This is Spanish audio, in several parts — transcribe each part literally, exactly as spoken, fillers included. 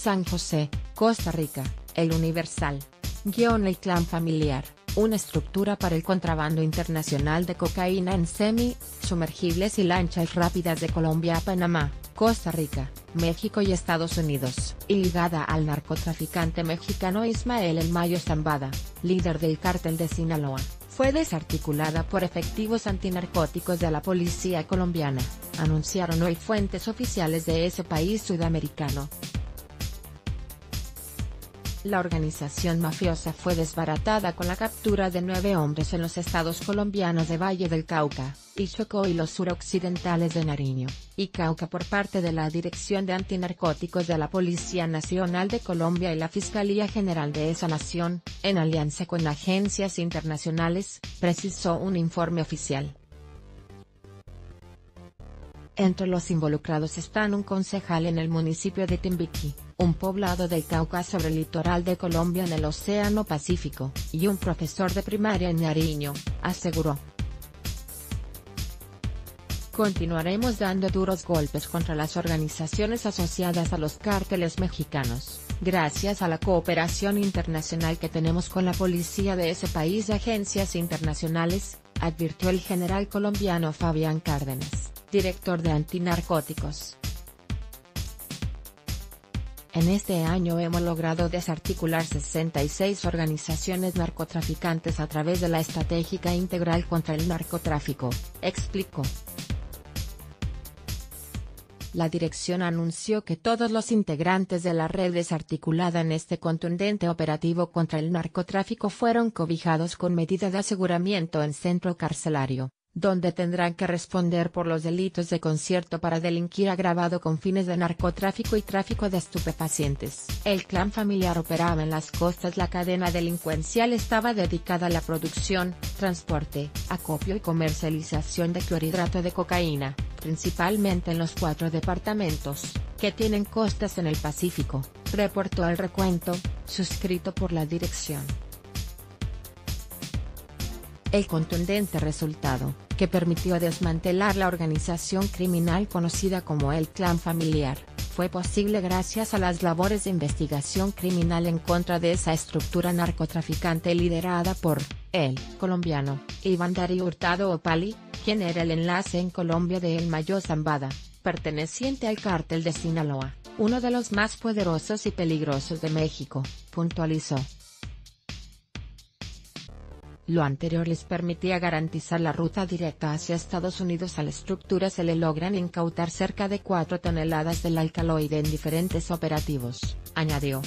San José, Costa Rica, El Universal. Guión: El Clan familiar, una estructura para el contrabando internacional de cocaína en semi, sumergibles y lanchas rápidas de Colombia a Panamá, Costa Rica, México y Estados Unidos, y ligada al narcotraficante mexicano Ismael El Mayo Zambada, líder del Cártel de Sinaloa. Fue desarticulada por efectivos antinarcóticos de la policía colombiana, anunciaron hoy fuentes oficiales de ese país sudamericano. La organización mafiosa fue desbaratada con la captura de nueve hombres en los estados colombianos de Valle del Cauca, y Chocó y los suroccidentales de Nariño, y Cauca por parte de la Dirección de Antinarcóticos de la Policía Nacional de Colombia y la Fiscalía General de esa nación, en alianza con agencias internacionales, precisó un informe oficial. Entre los involucrados están un concejal en el municipio de Timbiquí, un poblado del Cauca sobre el litoral de Colombia en el Océano Pacífico, y un profesor de primaria en Nariño, aseguró. Continuaremos dando duros golpes contra las organizaciones asociadas a los cárteles mexicanos, gracias a la cooperación internacional que tenemos con la policía de ese país y agencias internacionales, advirtió el general colombiano Fabián Cárdenas, director de Antinarcóticos. En este año hemos logrado desarticular sesenta y seis organizaciones narcotraficantes a través de la Estrategia Integral contra el Narcotráfico, explicó. La dirección anunció que todos los integrantes de la red desarticulada en este contundente operativo contra el narcotráfico fueron cobijados con medida de aseguramiento en centro carcelario, donde tendrán que responder por los delitos de concierto para delinquir agravado con fines de narcotráfico y tráfico de estupefacientes. El clan familiar operaba en las costas. La cadena delincuencial estaba dedicada a la producción, transporte, acopio y comercialización de clorhidrato de cocaína, principalmente en los cuatro departamentos, que tienen costas en el Pacífico, reportó el recuento, suscrito por la dirección. El contundente resultado, que permitió desmantelar la organización criminal conocida como el Clan familiar, fue posible gracias a las labores de investigación criminal en contra de esa estructura narcotraficante liderada por el colombiano Iván Darío Hurtado Opali, quien era el enlace en Colombia de El Mayo Zambada, perteneciente al Cártel de Sinaloa, uno de los más poderosos y peligrosos de México, puntualizó. Lo anterior les permitía garantizar la ruta directa hacia Estados Unidos. A la estructura se le logran incautar cerca de cuatro toneladas del alcaloide en diferentes operativos, añadió.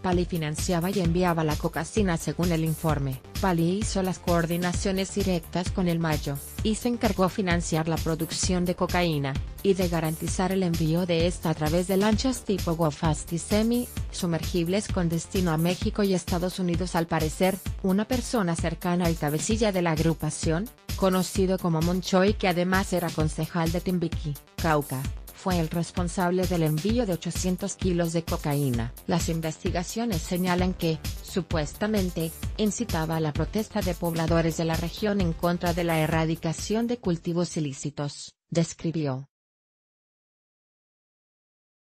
Pali financiaba y enviaba la cocaína. Según el informe, Pali hizo las coordinaciones directas con El Mayo, y se encargó de financiar la producción de cocaína, y de garantizar el envío de esta a través de lanchas tipo go-fast y semi, sumergibles con destino a México y Estados Unidos. Al parecer, una persona cercana al cabecilla de la agrupación, conocido como Monchoy, que además era concejal de Timbiquí, Cauca, fue el responsable del envío de ochocientos kilos de cocaína. Las investigaciones señalan que, supuestamente, incitaba a la protesta de pobladores de la región en contra de la erradicación de cultivos ilícitos, describió.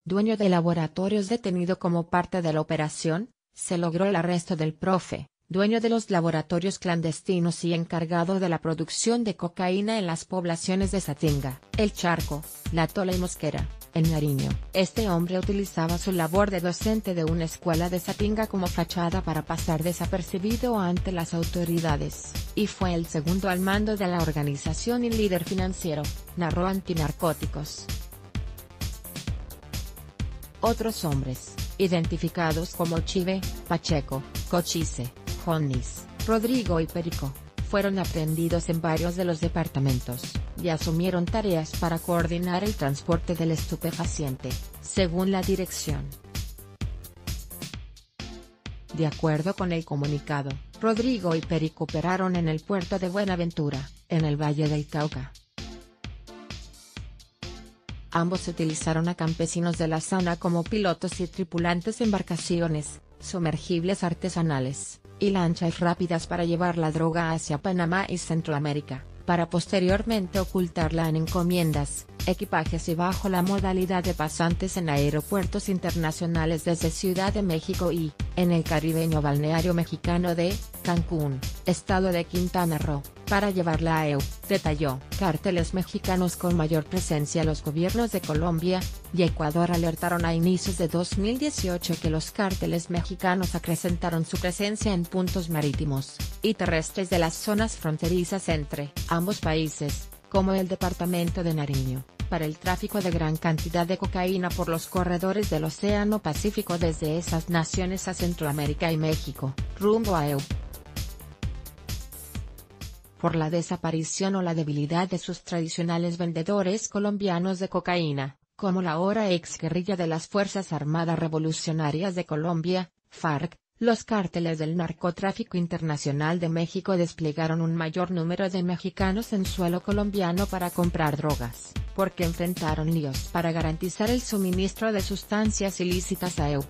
Dueño de laboratorios detenido como parte de la operación, se logró el arresto del profe, dueño de los laboratorios clandestinos y encargado de la producción de cocaína en las poblaciones de Satinga, El Charco, La Tola y Mosquera, en Nariño. Este hombre utilizaba su labor de docente de una escuela de Satinga como fachada para pasar desapercibido ante las autoridades, y fue el segundo al mando de la organización y líder financiero, narró Antinarcóticos. Otros hombres, identificados como Chive, Pacheco, Cochise, Jonis, Rodrigo y Perico, fueron aprehendidos en varios de los departamentos, y asumieron tareas para coordinar el transporte del estupefaciente, según la dirección. De acuerdo con el comunicado, Rodrigo y Perico operaron en el puerto de Buenaventura, en el Valle del Cauca. Ambos utilizaron a campesinos de la zona como pilotos y tripulantes de embarcaciones, sumergibles artesanales, y lanchas rápidas para llevar la droga hacia Panamá y Centroamérica, para posteriormente ocultarla en encomiendas, equipajes y bajo la modalidad de pasantes en aeropuertos internacionales desde Ciudad de México y, en el caribeño balneario mexicano de Cancún, estado de Quintana Roo, para llevarla a E U, detalló. Cárteles mexicanos con mayor presencia. Los gobiernos de Colombia y Ecuador alertaron a inicios de dos mil dieciocho que los cárteles mexicanos acrecentaron su presencia en puntos marítimos y terrestres de las zonas fronterizas entre ambos países, como el departamento de Nariño, para el tráfico de gran cantidad de cocaína por los corredores del Océano Pacífico desde esas naciones a Centroamérica y México, rumbo a E U. Por la desaparición o la debilidad de sus tradicionales vendedores colombianos de cocaína, como la ahora exguerrilla de las Fuerzas Armadas Revolucionarias de Colombia, FARC, los cárteles del narcotráfico internacional de México desplegaron un mayor número de mexicanos en suelo colombiano para comprar drogas, porque enfrentaron líos para garantizar el suministro de sustancias ilícitas a E U.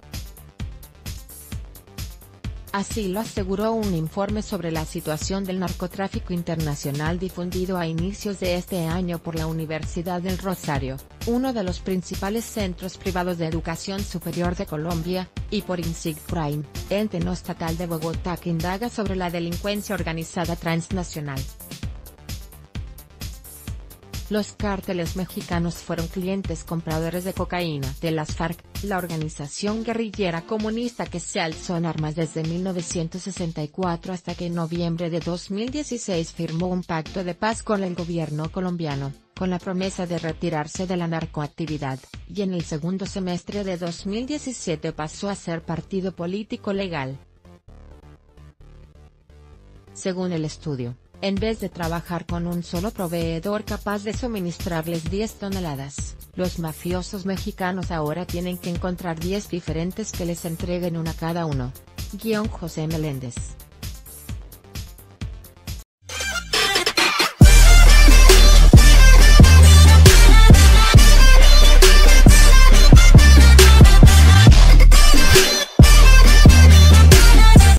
Así lo aseguró un informe sobre la situación del narcotráfico internacional difundido a inicios de este año por la Universidad del Rosario, uno de los principales centros privados de educación superior de Colombia, y por InSight Crime, ente no estatal de Bogotá que indaga sobre la delincuencia organizada transnacional. Los cárteles mexicanos fueron clientes compradores de cocaína de las FARC, la organización guerrillera comunista que se alzó en armas desde mil novecientos sesenta y cuatro hasta que en noviembre de dos mil dieciséis firmó un pacto de paz con el gobierno colombiano, con la promesa de retirarse de la narcoactividad, y en el segundo semestre de dos mil diecisiete pasó a ser partido político legal. Según el estudio, en vez de trabajar con un solo proveedor capaz de suministrarles diez toneladas, los mafiosos mexicanos ahora tienen que encontrar diez diferentes que les entreguen una cada uno. Guión José Meléndez.